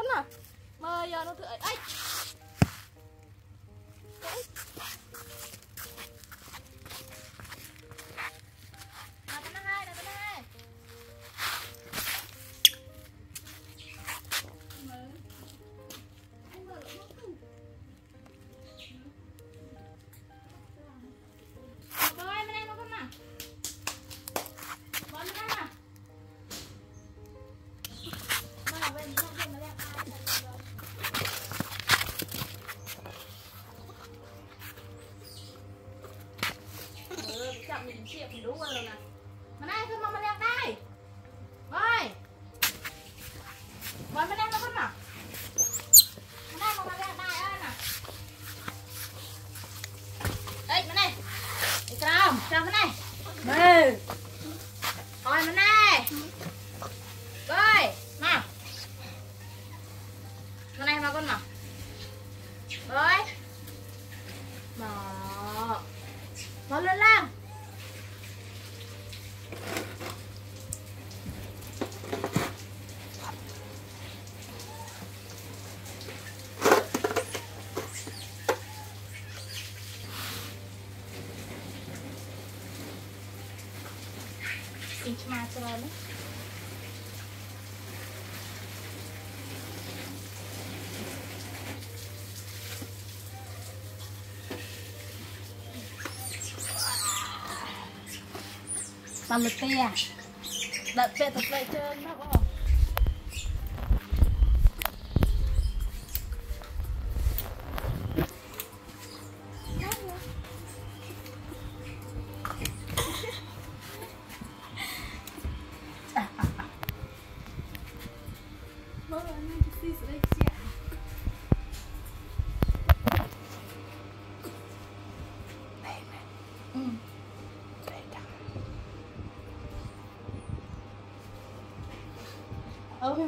kena. Maya nó thử ấy. Ai. Thì đúng rồi nè. Mà này cứ mà đẹp đây. Rồi. Bọn mà đẹp nó không nào. Mà này mà đẹp đây ơi nè. Đấy mà này. Đi trông, trông cái này. Bê. Rồi mà này. Rồi, nào. Mà này mà con nào. Rồi. Đó. Nó lên lang. Mà cho nó mà một tia đợi về thật lại trơn nó có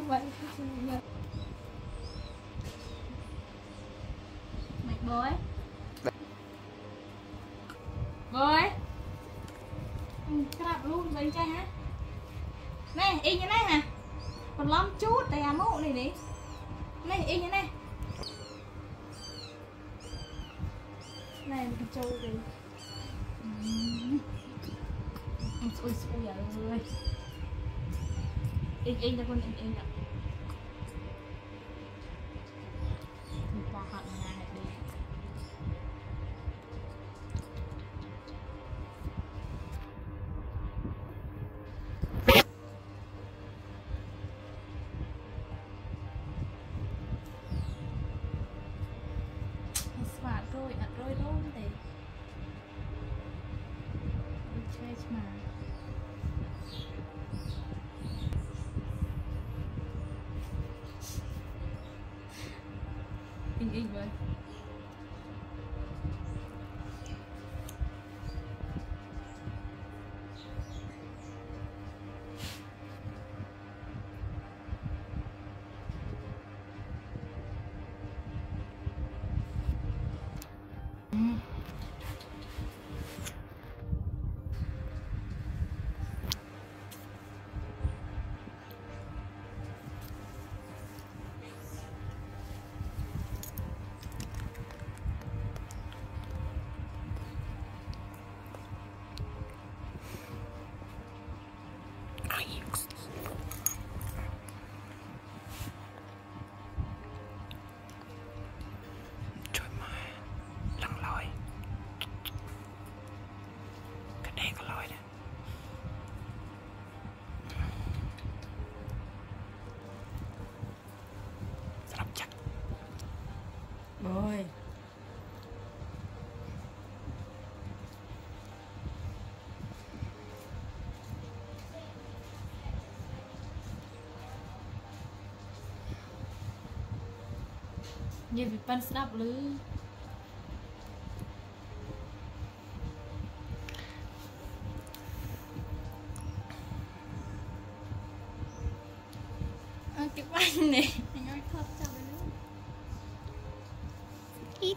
mày bối bối cạp luôn bên trai hả này y như này nè còn lắm chút tại à mụ này đi này y như này này mình trâu gì ôi trời ơi in ra con in ra in vậy như bị pan sáp lư ăn cái bánh này anh ơi thấp chào luôn ít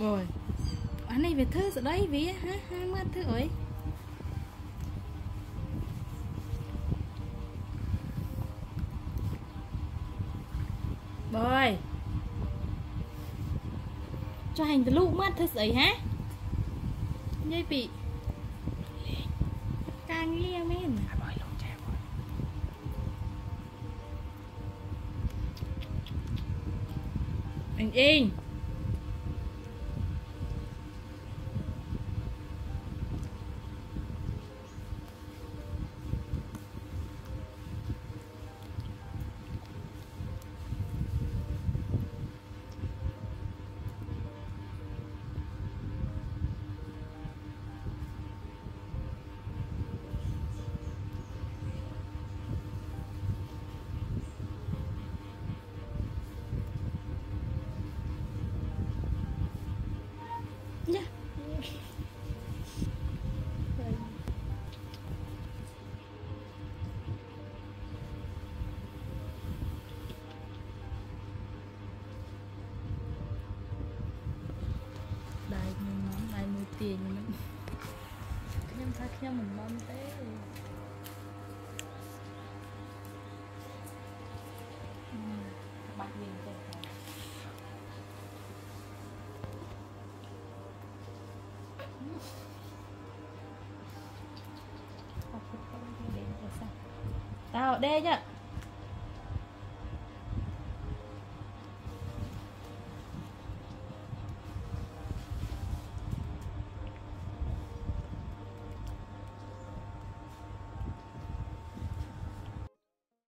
Rồi anh này về thơ rồi đấy vì hả hai mất thơ ấy Bơi cho hành từ lúc mất thơ giấy hả dây bị càng nghe men anh yên tiền mình em thấy khi mình bom té bạc miền tây tao đê chứ.